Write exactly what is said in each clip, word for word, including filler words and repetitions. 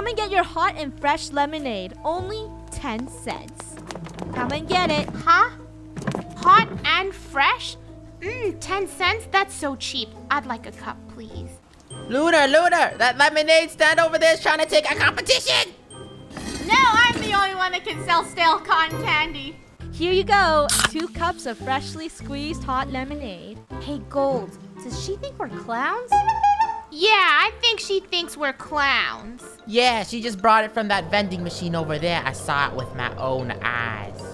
Come and get your hot and fresh lemonade. Only ten cents. Come and get it. Huh? Hot and fresh? Mmm, ten cents? That's so cheap. I'd like a cup, please. Lunar, Lunar, that lemonade stand over there is trying to take our competition! No, I'm the only one that can sell stale cotton candy. Here you go, two cups of freshly squeezed hot lemonade. Hey, Gold, does she think we're clowns? Yeah, I think she thinks we're clowns. Yeah, she just brought it from that vending machine over there. I saw it with my own eyes. Uh,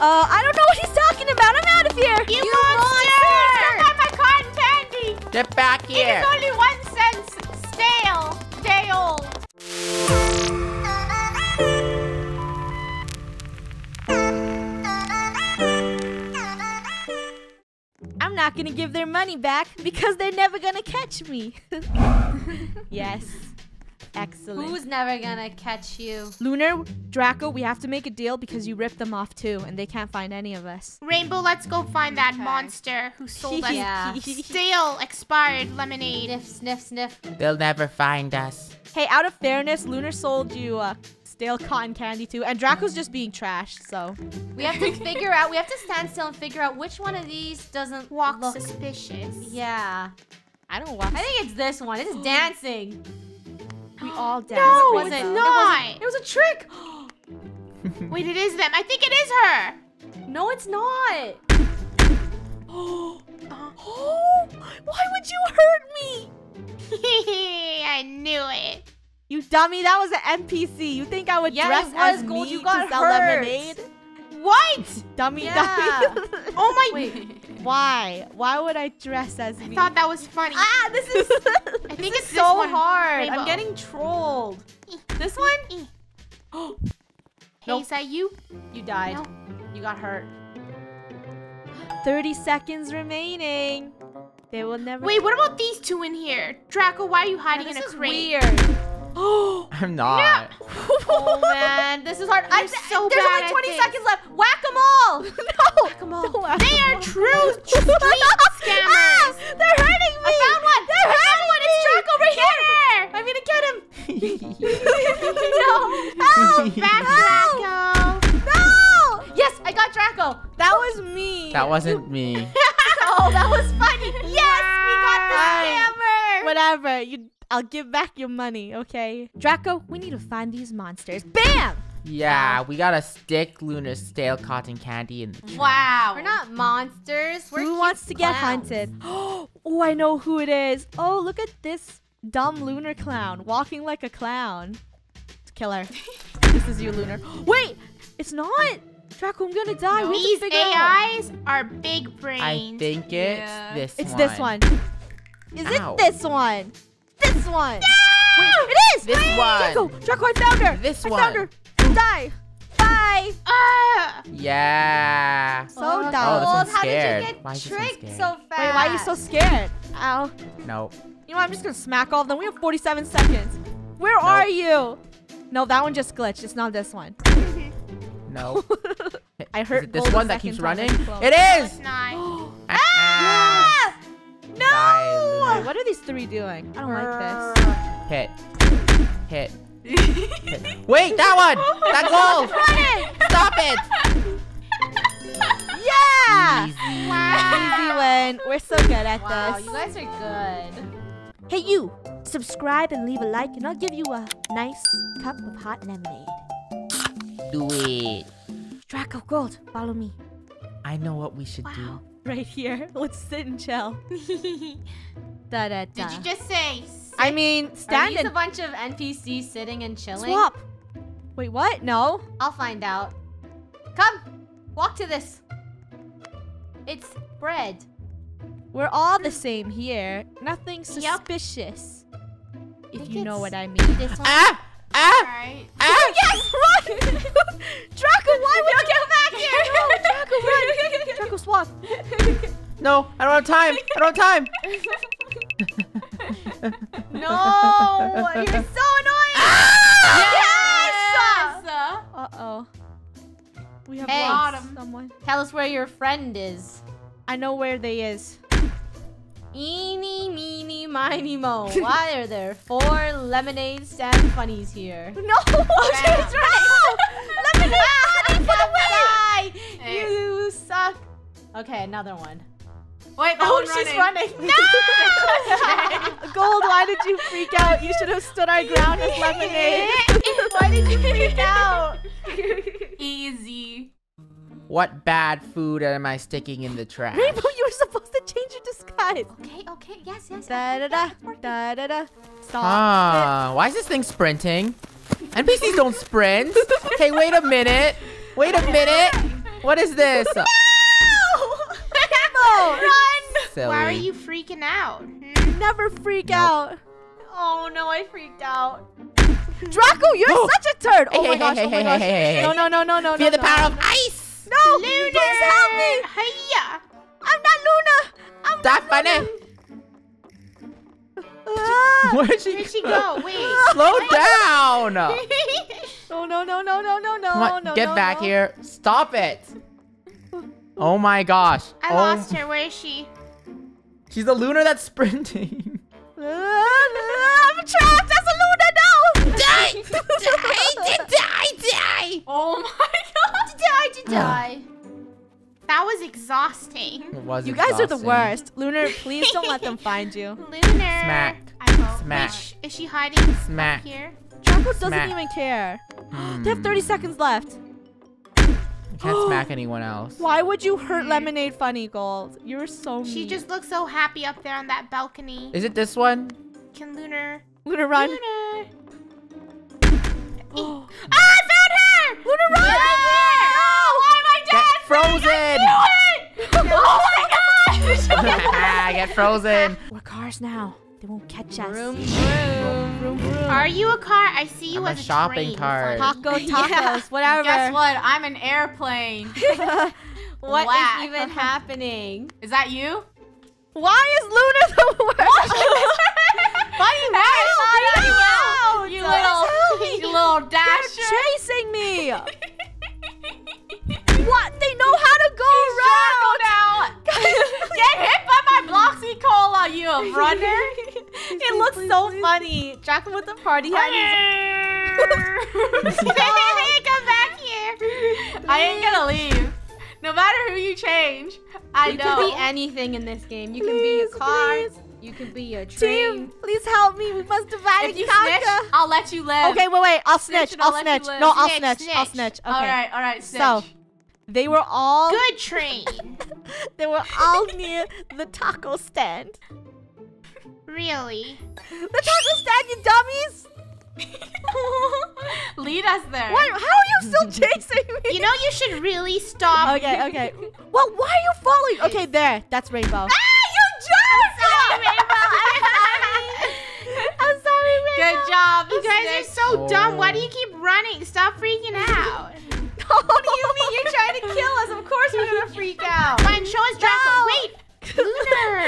I don't know what he's talking about. I'm out of here. You, you monster! Don't have my cotton candy. Get back here. It is only one cent stale, day old. I'm not gonna give their money back because they're never gonna catch me. Yes. Excellent. Who's never gonna catch you? Lunar, Draco, we have to make a deal because you ripped them off too and they can't find any of us. Rainbow, let's go find that okay. monster who sold us yeah. stale expired lemonade. Sniff, sniff, sniff. They'll never find us. Hey, out of fairness, Lunar sold you uh, stale cotton candy too, and Draco's just being trashed, so. We have to figure out, we have to stand still and figure out which one of these doesn't walk look. suspicious. Yeah. I don't walk. I think it's this one. It's dancing. We all danced. No, it wasn't, it's not. It, wasn't, it was a trick. Wait, it is them. I think it is her. No, it's not. Oh, oh, why would you hurt me? I knew it. You dummy, that was an N P C. You think I would yeah, dress as Gold. me you got to sell hurt. lemonade? What? Dummy, yeah. dummy. Oh my. Wait. Why? Why would I dress as me? I thought that was funny. Ah, this is... I think it's so hard. Rainbow. I'm getting trolled. This one? Oh. Hey, is that you? You died. No. You got hurt. thirty seconds remaining. They will never... Wait, what about these two in here? Draco, why are you hiding now, in a crate? This is weird. I'm not. No. Oh, man. This is hard. I'm so There's bad only twenty seconds left. Whack them all. No. Whack them all. Whack they are all. True street scammers. Ah, they're hurting me. I found one. They're I found one. Me. It's Draco right get here. Him. I'm going to get him. No. Oh, back no. Draco. No. Yes, I got Draco. That was me. That wasn't me. Oh, that was funny. Yes, we got the scammer. Whatever. You. I'll give back your money, okay? Draco, we need to find these monsters. Bam! Yeah, we gotta stick Lunar's stale cotton candy in the trunk. Wow. We're not monsters. We're who wants to clowns. Get hunted? Oh, I know who it is. Oh, look at this dumb Lunar clown walking like a clown. Kill her. This is you, Lunar. Wait, it's not. Draco, I'm gonna die. No, these A Is out. Are big brains. I think it's yeah. this it's one. It's this one. Is Ow. It this one? This one! No! Wait, it is! This Wait! One! Draco! Draco, I found her! This I one! I found her! Die! Bye! Ah! Yeah! So oh, dumb. Oh, this one's scared. How did you get why tricked so fast? Wait, why are you so scared? Ow. No. You know what? I'm just gonna smack all of them. We have forty-seven seconds. Where nope. are you? No, that one just glitched. It's not this one. No. I heard it this Gold one that keeps running? It is! No, it's ah! No! Bye. What are these three doing? I don't like this. Hit. Hit. Hit. Wait, that one! That goal! Stop it! Yeah! Easy. Wow. Easy win. We're so good at wow, this. You guys are good. Hey, you! Subscribe and leave a like, and I'll give you a nice cup of hot lemonade. Do it. Draco, Gold, follow me. I know what we should wow. do. Right here. Let's sit and chill. Da, da, da. Did you just say? Sit? I mean, stand and- Are these a bunch of N P Cs sitting and chilling? Swap. Wait, what? No. I'll find out. Come, walk to this. It's bread. We're all the same here. Nothing suspicious. Yep. If you know what I mean. This one. Ah! Ah! Right. Ah! Yes! Run! Draco, why would you get back here? No, Draco, run! Draco, swap. No, I don't have time. I don't have time. No, you're so annoying. Ah! Yes! Yes! Uh-oh. We have hey, lost someone. Tell us where your friend is. I know where they is. Eeny, meeny, miny, mo. Why are there four lemonades and funnies here? No! Oh, that's right! No! Lemonade! Funny, ah, get away! You suck. Okay, another one. Wait, oh, one she's running. running. No! Gold, why did you freak out? You should have stood our ground with lemonade. Why did you freak out? Easy. What bad food am I sticking in the trash? Rainbow, you were supposed to change your disguise. Okay, okay, yes, yes. Da da da, da da da. Stop. Ah, why is this thing sprinting? N P Cs don't sprint. Hey, wait a minute. Wait a minute. What is this? No! Rainbow, run! Silly. Why are you freaking out? Hmm? Never freak nope. out. Oh no, I freaked out. Draco, you're oh. such a turd. Hey, oh my hey, gosh, hey, oh my hey, gosh. Hey, hey, no, no, no, no, no. Fear no, the power no. of ice. No! Lunar. Please help me! Hiya! I'm not Luna! I'm that not funny. Luna! Where did she, Where'd she go? Wait. Slow down! No, no, no, no, no, no, no, on, no. Get no, back no. here. Stop it! Oh my gosh. I oh. lost her. Where is she? She's the Lunar that's sprinting. I'm trapped! That's a Lunar! No! Die! Die! Die! Die! Oh my god! Die! Die! Die! That was exhausting. It was you exhausting. guys are the worst. Lunar, please don't let them find you. Lunar! Smack! Smack! Is, is she hiding? Smack! Here? Draco doesn't smack. even care. Mm. They have thirty seconds left. You can't smack anyone else. Why would you hurt mm. Lemonade Funny Gold? You're so mean. She just looks so happy up there on that balcony. Is it this one? Can Lunar... Lunar, run. Lunar. Oh. Ah, I found her! Lunar, run! Yeah. Oh, why am I dead? Get frozen! I knew it! Oh my gosh! Get frozen. We're cars now. They won't catch us. Vroom, vroom, vroom, vroom. Are you a car? I see you I'm as a, a shopping cart. Taco, tacos, yeah. whatever. Guess what? I'm an airplane. What Black. is even happening? Is that you? Why is Lunar the worst? Funny man! Help, help, help. You little, you little dasher! They're chasing me! What? They know how to go He's around now. Get hit by my Bloxy Cola, you runner! It looks please, so please. funny. Draco with the party hat. Come back here! I ain't gonna leave. No matter who you change, I you know. You can be anything in this game. You can please, be a car. Please. You could be a train. Team, please help me. We must divide and conquer. I'll let you live. Okay, wait, wait. I'll snitch. I'll snitch. No, I'll snitch. I'll snitch. Okay. All right, all right. Snitch. So, they were all good train. They were all near the taco stand. Really? The taco stand, you dummies! Lead us there. Wait, how are you still chasing me? You know you should really stop. Okay, okay. Well, why are you following? Okay, there. That's Rainbow. Ah! I'm sorry, Rainbow. I'm sorry. I'm sorry, Rainbow. Good job. You guys are so oh. dumb. Why do you keep running? Stop freaking out. What do you mean? You're trying to kill us. Of course we're gonna freak out. Fine, show us Draco. No. Wait, Lunar.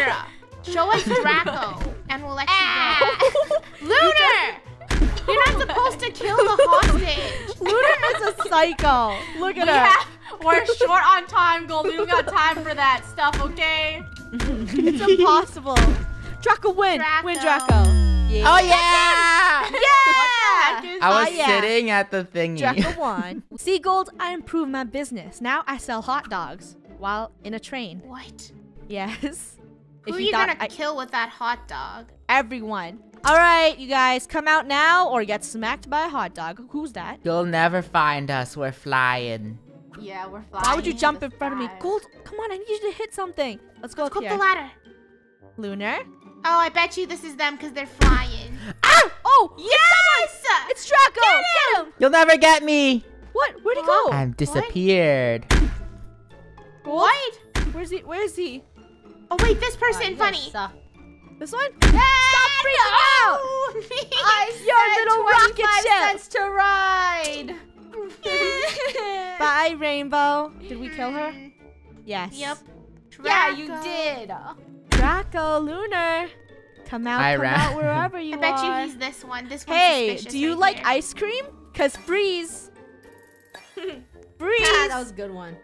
Show us Draco, and we'll let ah. you go. Lunar. You're not supposed to kill the hostage. Lunar is a psycho. Look at we her. Have, we're short on time, Golden. We got time for that stuff, okay? It's impossible. Draco, win. Draco. Win, Draco. Yeah. Oh, yeah. Yeah. I was oh, yeah. sitting at the thingy. Draco won. See, Gold, I improved my business. Now I sell hot dogs while in a train. What? Yes. Who if are you, you gonna I kill with that hot dog? Everyone. All right, you guys, come out now or get smacked by a hot dog. Who's that? You'll never find us. We're flying. Yeah, we're flying. Why would you jump in front of me? Gold, come on, I need you to hit something. Let's go Let's up go here. Up the ladder. Lunar? Oh, I bet you this is them because they're flying. Ah! Oh, yes! It's Draco! Get him! Get him! You'll never get me. What? Where'd he go? I've disappeared. What? Where's he? Where is he? Oh, wait, this person, oh, funny. Suck. This one? Hey, stop freaking no! out! I your little rocket ship. Cents to ride. Bye, Rainbow. Did we kill her? Yes. Yep. Draco. Yeah, you did. Draco, Lunar, come out, I come ran. out wherever you I are. I bet you he's this one. This one's hey, do you right like here. ice cream? Cause freeze. Freeze. Ah, that was a good one.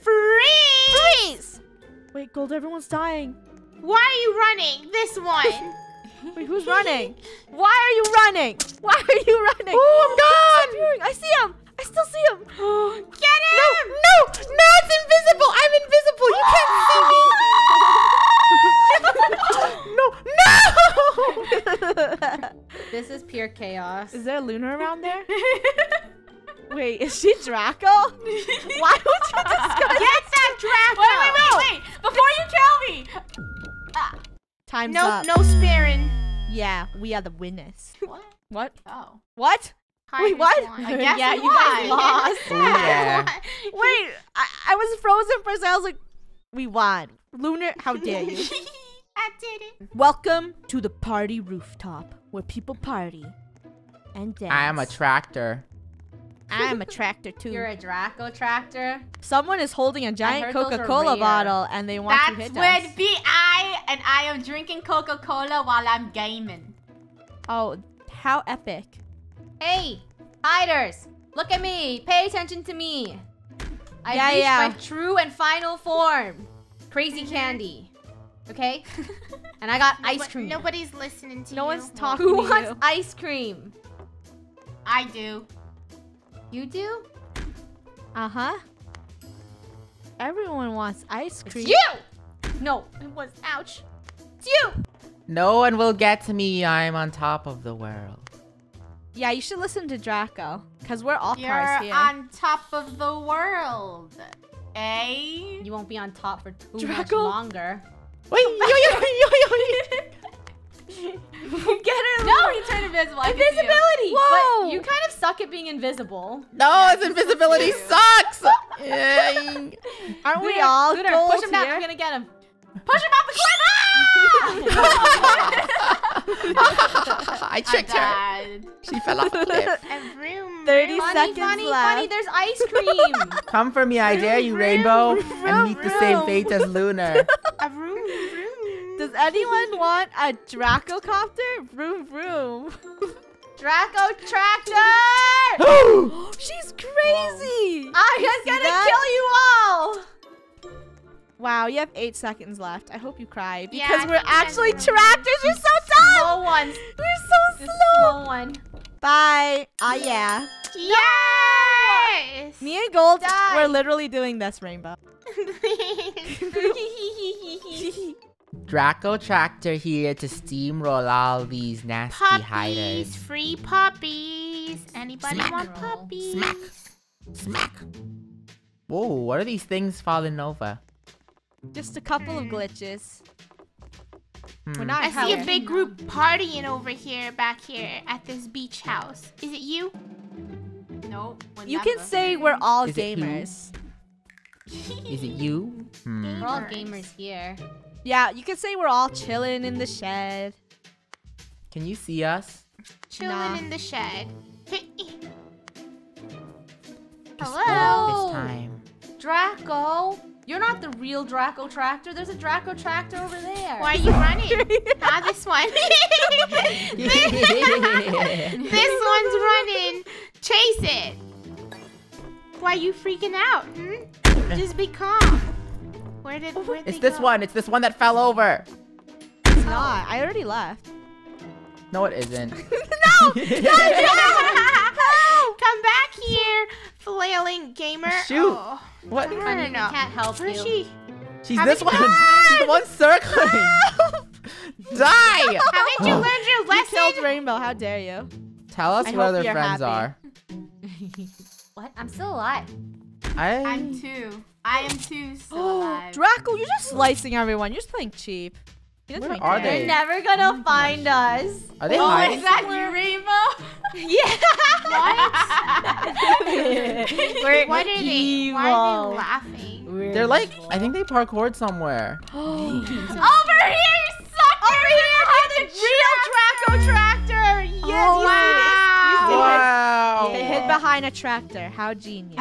Freeze. Freeze. Wait, Gold, everyone's dying. Why are you running? This one. Wait, who's running? Why are you running? Why are you running? Oh, I'm gone! I see him! I still see him! Get him! No, no! No, it's invisible! I'm invisible! You can't see me! No! No! This is pure chaos. Is there a Lunar around there? Wait, is she Draco? Why would you disguise? Get that Draco! Wait, wait, wait, wait! Before you tell me! Ah. Time's no, up. No sparing. Yeah, we are the winners. What? What? Oh. What? Wait, what? I guess yeah, you guys lost. Yeah. Wait, I, I was frozen for a second. I was like, we won. Lunar, how dare you? I did it. Welcome to the party rooftop, where people party and dance. I am a tractor. I am a tractor, too. You're a Draco tractor? Someone is holding a giant Coca-Cola bottle, and they want That's to hit us. That would be I, and I am drinking Coca-Cola while I'm gaming. Oh, how epic. Hey, hiders, look at me. Pay attention to me. I yeah, reached yeah. my true and final form. Crazy candy. Okay? And I got ice no, cream. Nobody's listening to no you. No one's talking Who to you. Who wants ice cream? I do. You do? Uh-huh. Everyone wants ice cream. It's you! No, it was, ouch. It's you! No one will get to me. I'm on top of the world. Yeah, you should listen to Draco, because we're all You're cars here. You're on top of the world, eh? You won't be on top for too Draco? much longer. Wait, yo, yo, yo, yo, yo. Get her. No, he turned invisible. Invisibility. Whoa. But you kind of suck at being invisible. No, yeah, it's invisibility sucks. Aren't we all Lunar, gold push him down. We're going to get him. Push him off the cliff. I tricked her. She fell off the cliff. Thirty funny, seconds funny, left. Funny, there's ice cream. Come for me, I dare you, Rainbow, and meet the same fate as Lunar. Does anyone want a Draco copter? Vroom vroom. Draco tractor. She's crazy. I'm just gonna that? kill you all. Wow, you have eight seconds left. I hope you cry because yeah, we're actually tractors. We're so dumb. Slow ones. We're so slow. slow. one. Bye. Ah, oh, yeah. Yes. No! Me and Gold, Die. we're literally doing this, Rainbow. Draco Tractor here to steamroll all these nasty puppies, hiders. Free puppies. Anybody Smack. want puppies? Smack. Smack. Whoa! What are these things falling over? Just a couple mm. of glitches. Mm. We're not I see a big group partying over here, back here, at this beach house. Is it you? No. You can say we're all Is gamers. It Is it you? Mm. We're all gamers here. Yeah, you can say we're all chilling in the shed. Can you see us? Chilling nah. in the shed. Hello? This time. Draco? You're not the real Draco Tractor. There's a Draco Tractor over there. Why are you running? Not this one. This one's running. Chase it. Why are you freaking out? Hmm? Just be calm. Where did where It's this go? one. It's this one that fell over. It's not. I already left. No, it isn't. No! No! Come back here, flailing gamer. Shoot. Oh. What? No, no, no. I can't help Where you. Is she? She's How this one. She's the one circling. Die. Haven't you learned your lesson? You killed Rainbow. How dare you? Tell us I where their friends happy. are. What? I'm still alive. I... I'm too. I am too still alive. Draco, you're just slicing everyone. You're just playing cheap. Where are they? They're never gonna find us. Are they oh, hiding? Is that you, Rainbow? Yeah. What? We're what are they? Why are they laughing? We're They're like, evil. I think they parkoured somewhere. Over here, you sucker! Over here, how the real Draco tractor! Yes, oh, wow! You see it. You see it. Wow! They yeah. hid behind a tractor. How genius!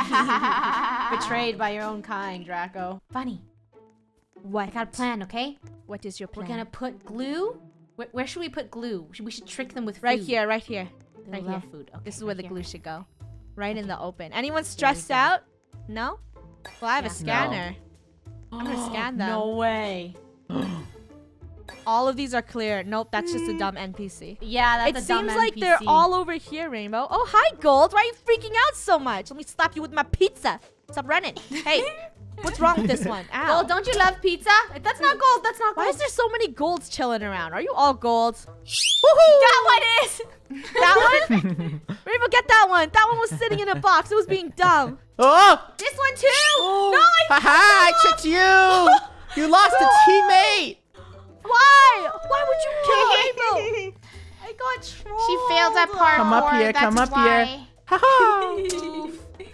Betrayed by your own kind, Draco. Funny. What? I got a plan, okay? What is your plan? We're gonna put glue. Where, where should we put glue? We should trick them with food. Right here, right here. They right love here. Food. Okay, this is right where the here. glue should go. Right okay. in the open. Anyone stressed out? No? Well, I have yeah. a scanner. No. I'm gonna scan them. No way. All of these are clear. Nope, that's just a dumb N P C. Yeah, that's it a dumb N P C. It seems like they're all over here, Rainbow. Oh, hi, Gold. Why are you freaking out so much? Let me slap you with my pizza. Stop running. Hey, what's wrong with this one? Ow. Gold, don't you love pizza? That's not Gold. That's not Gold. Why is there so many Golds chilling around? Are you all Golds? Woohoo! That one is. That one? Rainbow, get that one. That one was sitting in a box. It was being dumb. Oh! This one, too. Oh. No, I ha ha, I tricked you. You lost a teammate. Why? Why would you kill Rainbow? I got trolled. She failed at parkour. Come up here, That's come up why. here. Ha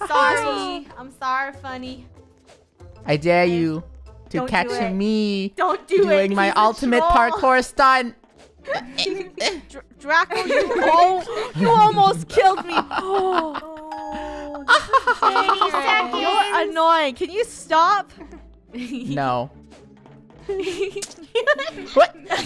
Sorry. I'm sorry, funny. I dare you to Don't catch do me Don't do doing it. my He's ultimate parkour stunt. Dr Draco, you, oh, you almost killed me. Oh. Oh, you're annoying. Can you stop? No. What? No! He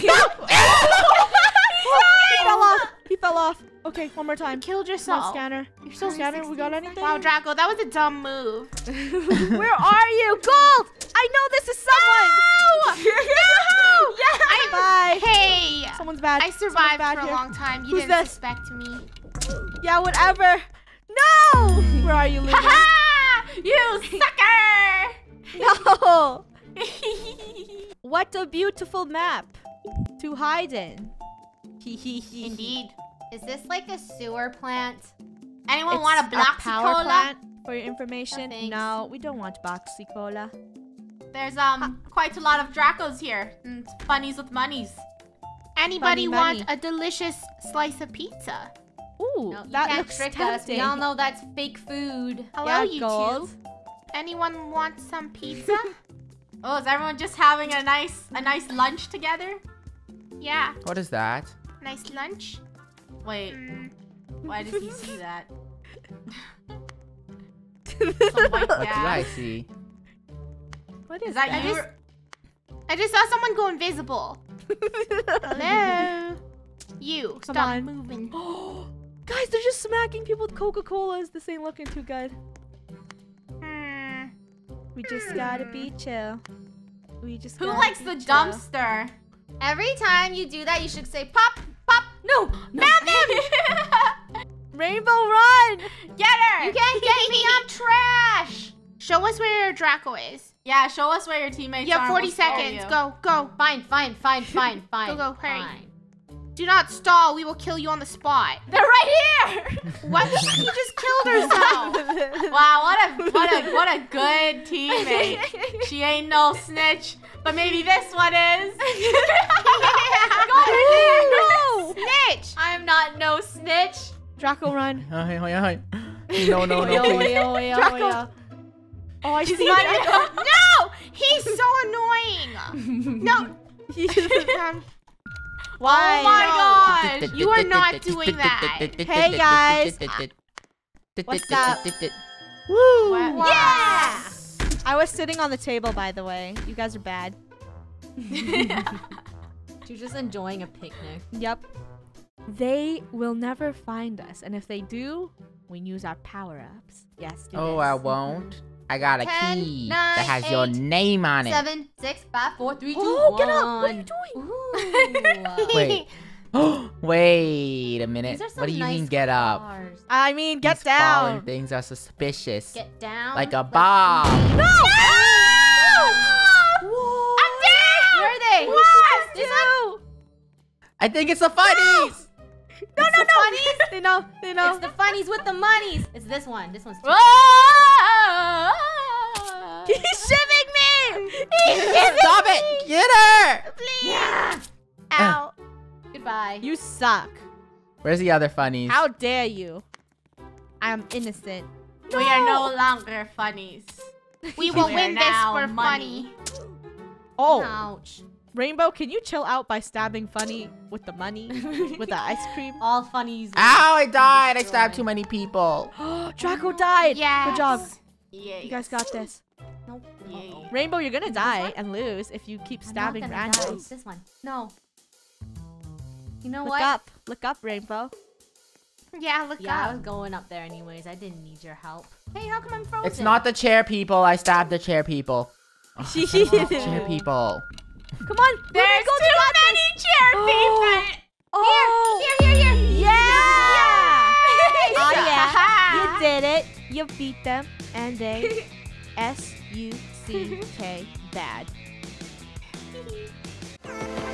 fell off. He fell off. Okay, one more time. You killed yourself. No. Scanner. You're still scanner. We got anything? Wow, Draco, that was a dumb move. Where are you, Gold? I know this is someone. No! No! Yes. I'm, Bye. Hey. Someone's bad. I survived bad for here. a long time. You Who's didn't this? suspect me. Yeah, whatever. No! Where are you, Luna? You sucker! No. What a beautiful map to hide in. Indeed. Is this like a sewer plant? Anyone it's want a boxy power cola? Plant for your information? Oh, no, we don't want boxy cola. There's um ha. quite a lot of Dracos here. And bunnies with monies. Anybody Funny want bunny. a delicious slice of pizza? Ooh, no, that looks tempting. Us. We all know that's fake food. Hello, yeah, you gold. two. Anyone want some pizza? Oh, is everyone just having a nice a nice lunch together? Yeah. What is that? Nice lunch? Wait. Mm. Why did he see that? Some white what did I see? What is, is that? that? I, just, I just saw someone go invisible. Hello? You. Come stop on. moving. Guys, they're just smacking people with Coca-Colas. This ain't looking too good. We just gotta be chill. We just. Who gotta likes be the chill. dumpster? Every time you do that, you should say pop, pop. No, no. Madam. Rainbow, run! Get her! You can't get me. I'm trash. Show us where your Draco is. Yeah, show us where your teammates yeah, are. Yeah, forty seconds. Go, go. Fine, fine, fine, fine, fine. Go, go, hurry. Fine. Do not stall. We will kill you on the spot. They're right here. What? She just killed herself. Wow, what a what a what a good teammate. She ain't no snitch, but maybe this one is. Go, no snitch. I am not no snitch. Draco, run. No, no, no. Draco. Oh, I just got it. No, he's so annoying. No. um, Why? Oh my no. gosh! You are not doing that! Hey guys! What's up? Woo! Wow. Yeah! I was sitting on the table, by the way. You guys are bad. You're just enjoying a picnic. Yep. They will never find us, and if they do, we use our power-ups. Yes, do Oh, this. I won't. I got a Ten, key nine, that has eight, your name on it. Seven, six, five, four, three, two, oh, one. Get up! What are you doing? Ooh, wait. Oh, wait a minute. What do you nice mean, get up? Cars. I mean, get These down. Things are suspicious. Get down. Like a bomb. No! no! no! I'm dead! Where are they? What? Is that... I think it's the funnies. No! No, it's no, the no. Funnies. They know, they know. It's the funnies with the monies. It's this one. This one's too oh! He's shiving me. He's shiving Stop me. it. Get her. Please. Yeah. Ow. Uh. Goodbye. You suck. Where's the other funnies? How dare you? I'm innocent. No. We are no longer funnies. We will we win this for money. funny. Oh. Ouch. Rainbow, can you chill out by stabbing Funny with the money? With the ice cream? All funnies. Ow, I died. I stabbed too many people. Draco died. Yes. Good job. Yes. You guys got this. Nope. Uh-oh. Rainbow, you're going to die and lose if you keep stabbing randoms. This one. No. You know look what? Look up. Look up, Rainbow. Yeah, look yeah, up. Yeah, I was going up there anyways. I didn't need your help. Hey, how come I'm frozen? It's not the chair people. I stabbed the chair people. Chair people. Come on. There's too many chair people. Oh. Here, here, here, here. Yeah. yeah. Oh, yeah. You did it. You beat them. And they S U C K bad.